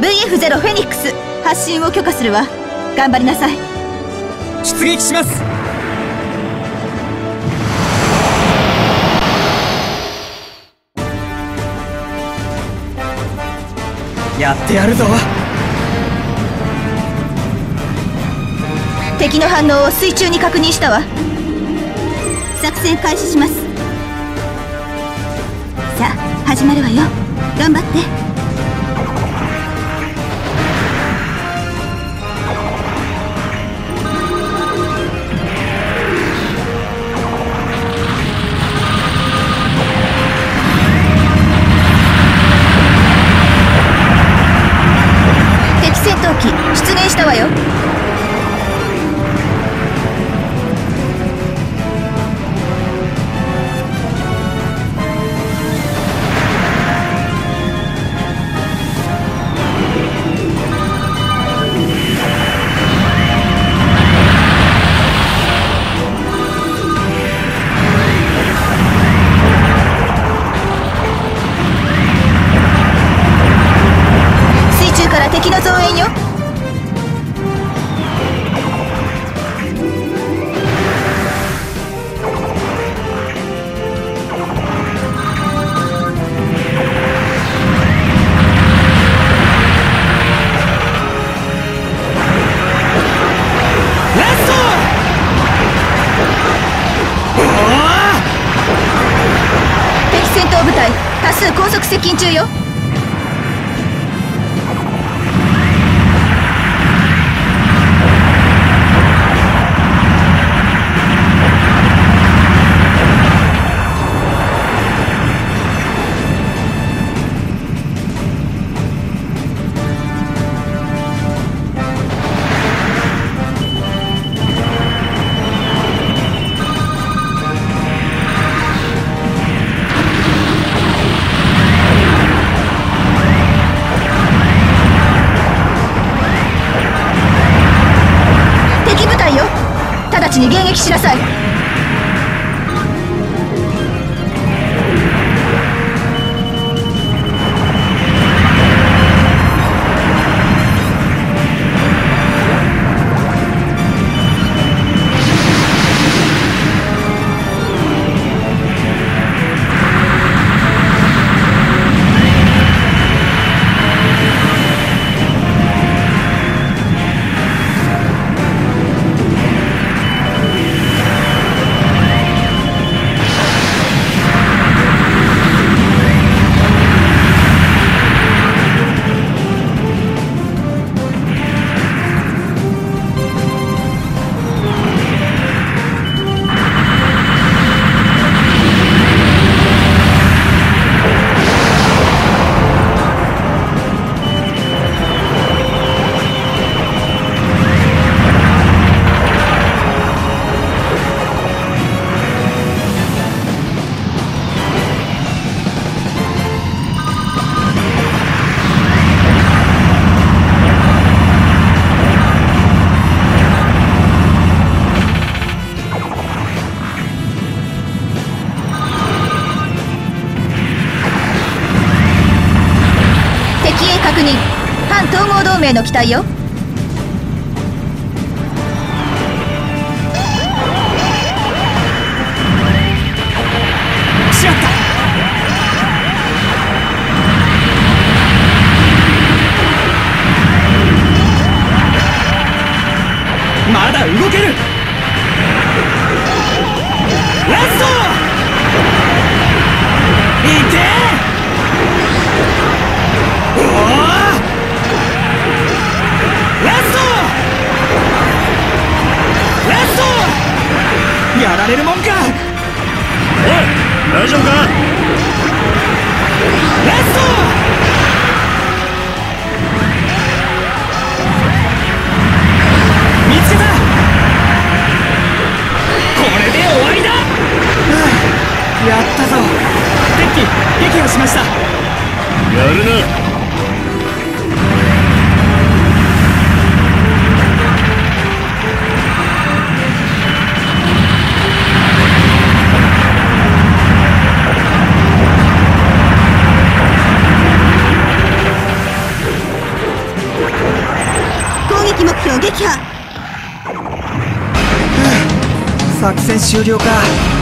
VF-0 フェニックス、発進を許可するわ。頑張りなさい。出撃します。やってやるぞ。敵の反応を水中に確認したわ。作戦開始します。さあ始まるわよ。頑張って。敵の増援よ。ラスト！敵戦闘部隊多数高速接近中よ。直ちに迎撃しなさい。反統合同盟の機体よ。しまった。まだ動ける。ラストいけ。やられるもんか。おい大丈夫か。ラスト見つけた。これで終わりだ。やったぞ。撃破しました。やるな。攻撃目標撃破。作戦終了か。